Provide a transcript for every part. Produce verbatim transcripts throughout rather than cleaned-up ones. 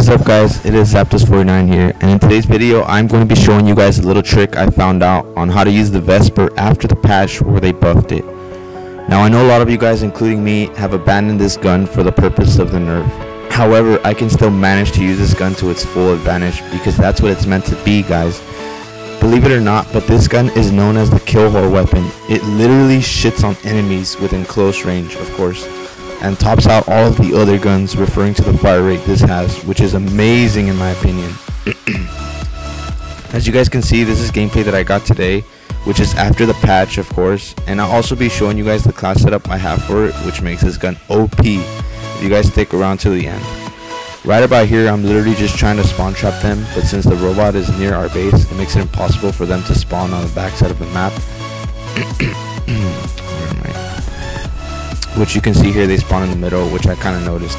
What is up guys, it is Zapdos forty-nine here, and in today's video I'm going to be showing you guys a little trick I found out on how to use the Vesper after the patch where they buffed it. Now I know a lot of you guys, including me, have abandoned this gun for the purpose of the nerf. However, I can still manage to use this gun to its full advantage because that's what it's meant to be, guys. Believe it or not, but this gun is known as the Kill Whore weapon. It literally shits on enemies within close range, of course, and tops out all of the other guns, referring to the fire rate this has, which is amazing in my opinion. As you guys can see, this is gameplay that I got today, which is after the patch, of course, and I'll also be showing you guys the class setup I have for it, which makes this gun O P if you guys stick around to the end. Right about here, I'm literally just trying to spawn trap them, but since the robot is near our base, it makes it impossible for them to spawn on the backside of the map. Which you can see here, they spawn in the middle, which I kind of noticed.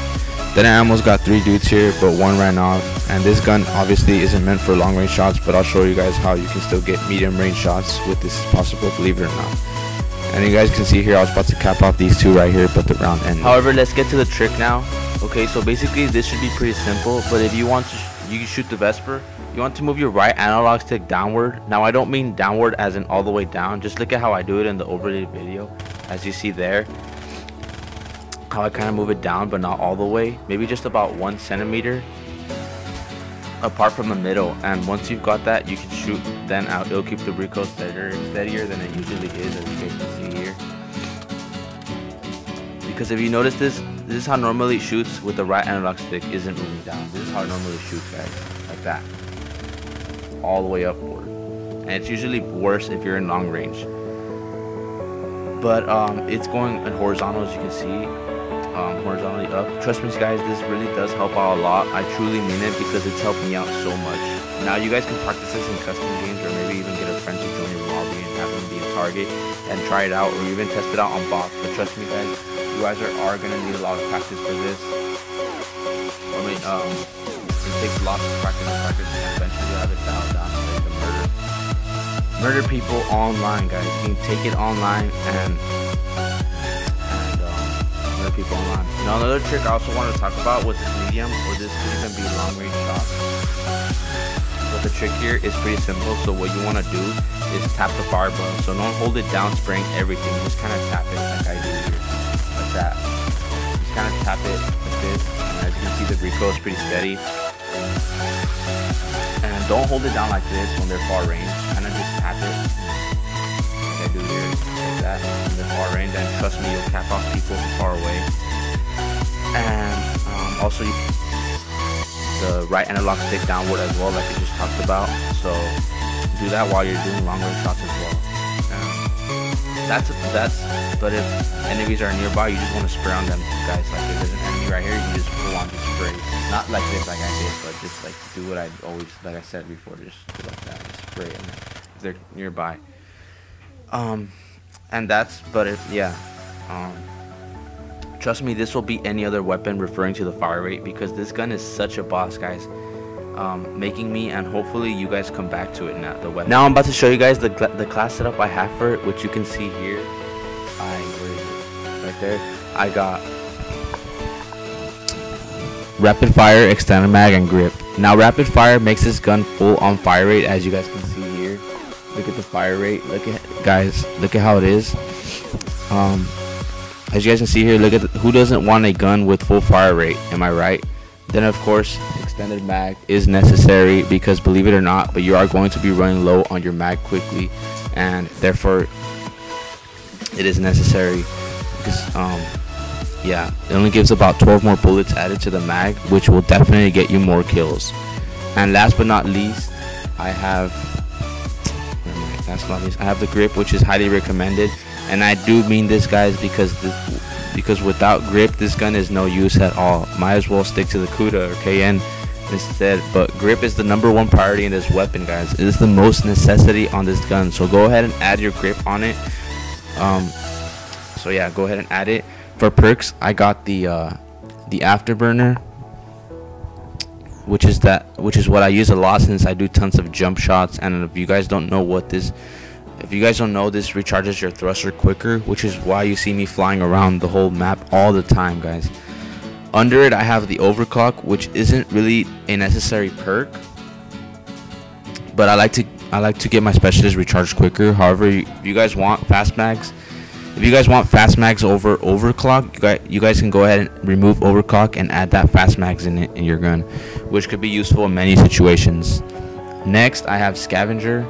Then I almost got three dudes here, but one ran off, and this gun obviously isn't meant for long range shots, but I'll show you guys how you can still get medium range shots with this, if possible, believe it or not. And you guys can see here, I was about to cap off these two right here, but the round ended. However, let's get to the trick now. Okay, so basically this should be pretty simple, but if you want to, sh you shoot the Vesper, you want to move your right analog stick downward. Now I don't mean downward as in all the way down, just look at how I do it in the overlay video, as you see there. How I kind of move it down, but not all the way, maybe just about one centimeter apart from the middle, and once you've got that, you can shoot then out. It'll keep the recoil steadier, steadier than it usually is, as you guys can see here, because if you notice, this this is how normally it shoots with the right analog stick, isn't moving down. This is how it normally shoots, guys, like that, all the way upward, and it's usually worse if you're in long range, but um it's going in horizontal, as you can see, Um, horizontally up. Trust me guys, this really does help out a lot. I truly mean it because it's helped me out so much. Now you guys can practice this in custom games, or maybe even get a friend to join your lobby and have them be a target and try it out, or even test it out on bots. But trust me guys, you guys are, are going to need a lot of practice for this. I mean, um, it takes lots of practice and practice, and eventually you'll have it dialed down and make a murder. Murder people online, guys. You can take it online and people online. Now another trick I also want to talk about was this medium, or this could even be long range shot. But the trick here is pretty simple, so what you want to do is tap the fire button. So don't hold it down spraying everything, just kind of tap it like I do here, like that. Just kind of tap it like this, and as you can see the recoil is pretty steady. And don't hold it down like this when they're far range, kind of just tap it. I do here, like that, in the far range, and trust me, you'll cap off people from far away. And um, also, you can the right analog stick downward as well, like we just talked about. So do that while you're doing long range shots as well. And that's that's. But if enemies are nearby, you just want to spray on them, guys. Like if there's an enemy right here, you just pull on, just spray. Not like this, like I did, but just like do what I always, like I said before, just do like that, just spray them if they're nearby. Um, and that's, but if, yeah, um, trust me, this will beat any other weapon referring to the fire rate, because this gun is such a boss, guys, um, making me, and hopefully you guys come back to it now, the weapon. Now I'm about to show you guys the, the class setup I have for it, which you can see here. I, where is it? Right there. I got rapid fire, extended mag, and grip. Now rapid fire makes this gun full on fire rate, as you guys can see here. Look at the fire rate, look at, guys, look at how it is. Um as you guys can see here, look at the, who doesn't want a gun with full fire rate, am I right? Then of course extended mag is necessary, because believe it or not, but you are going to be running low on your mag quickly, and therefore it is necessary, because um yeah, it only gives about twelve more bullets added to the mag, which will definitely get you more kills. And last but not least, I have That's not least, I have the grip, which is highly recommended, and I do mean this, guys, because this, because without grip, this gun is no use at all. Might as well stick to the Cuda or K N instead. But grip is the number one priority in this weapon, guys. It is the most necessity on this gun, so go ahead and add your grip on it. Um, so yeah, go ahead and add it. For perks, I got the uh, the afterburner, which is that which is what I use a lot, since I do tons of jump shots, and if you guys don't know what this if you guys don't know this recharges your thruster quicker, which is why you see me flying around the whole map all the time, guys. Under it, I have the overclock, which isn't really a necessary perk, but I like to I like to get my specialist recharged quicker. However, if you guys want fast mags, if you guys want fast mags over overclock, you guys, you guys can go ahead and remove overclock and add that fast mags in it in your gun, which could be useful in many situations. Next, I have scavenger,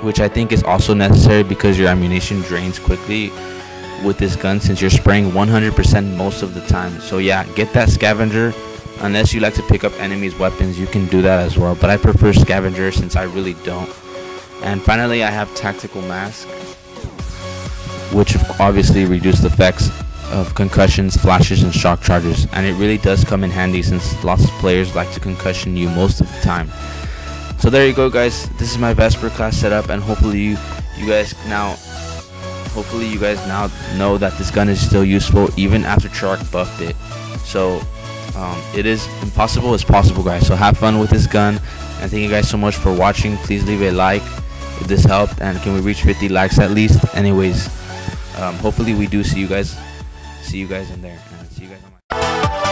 which I think is also necessary because your ammunition drains quickly with this gun since you're spraying one hundred percent most of the time. So yeah, get that scavenger. Unless you like to pick up enemies' weapons, you can do that as well, but I prefer scavenger since I really don't. And finally, I have tactical mask, which obviously reduces the effects of concussions, flashes, and shock charges, and it really does come in handy since lots of players like to concussion you most of the time. So there you go, guys. This is my Vesper class setup, and hopefully you, you guys now hopefully you guys now know that this gun is still useful even after Treyarch buffed it. So um, it is impossible is possible, guys. So have fun with this gun, and thank you guys so much for watching. Please leave a like if this helped, and can we reach fifty likes at least? Anyways, um, hopefully we do see you guys see you guys in there, and see you guys on my